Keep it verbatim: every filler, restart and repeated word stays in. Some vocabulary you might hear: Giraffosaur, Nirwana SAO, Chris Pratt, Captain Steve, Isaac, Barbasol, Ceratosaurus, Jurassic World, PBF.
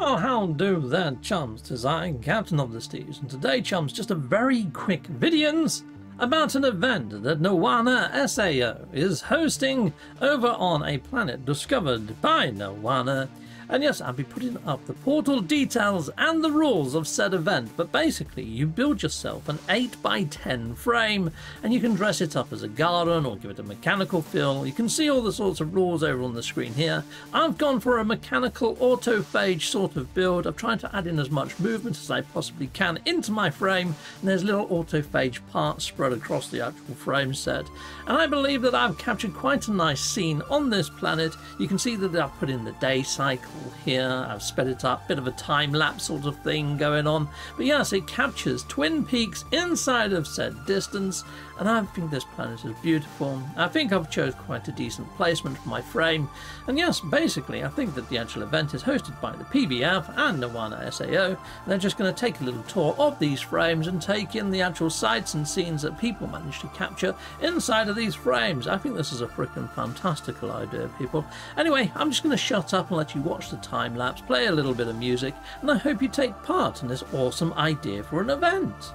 Well, how do there, chums? 'Tis I, Captain of the Steves, and today, chums, just a very quick videons about an event that Nirwana S A O is hosting over on a planet discovered by Nirwana. And yes, I'll be putting up the portal details and the rules of said event, but basically you build yourself an eight by ten frame and you can dress it up as a garden or give it a mechanical feel. You can see all the sorts of rules over on the screen here. I've gone for a mechanical autophage sort of build. I've tried to add in as much movement as I possibly can into my frame, and there's little autophage parts spread across the actual frame set. And I believe that I've captured quite a nice scene on this planet. You can see that I've put in the day cycle here, I've sped it up, bit of a time lapse sort of thing going on, but yes, it captures twin peaks inside of said distance, and I think this planet is beautiful. I think I've chose quite a decent placement for my frame, and yes, basically I think that the actual event is hosted by the P B F and Nirwana S A O, and they're just going to take a little tour of these frames and take in the actual sights and scenes that people manage to capture inside of these frames. I think this is a freaking fantastical idea, people. Anyway, I'm just going to shut up and let you watch the time lapse, play a little bit of music, and I hope you take part in this awesome idea for an event.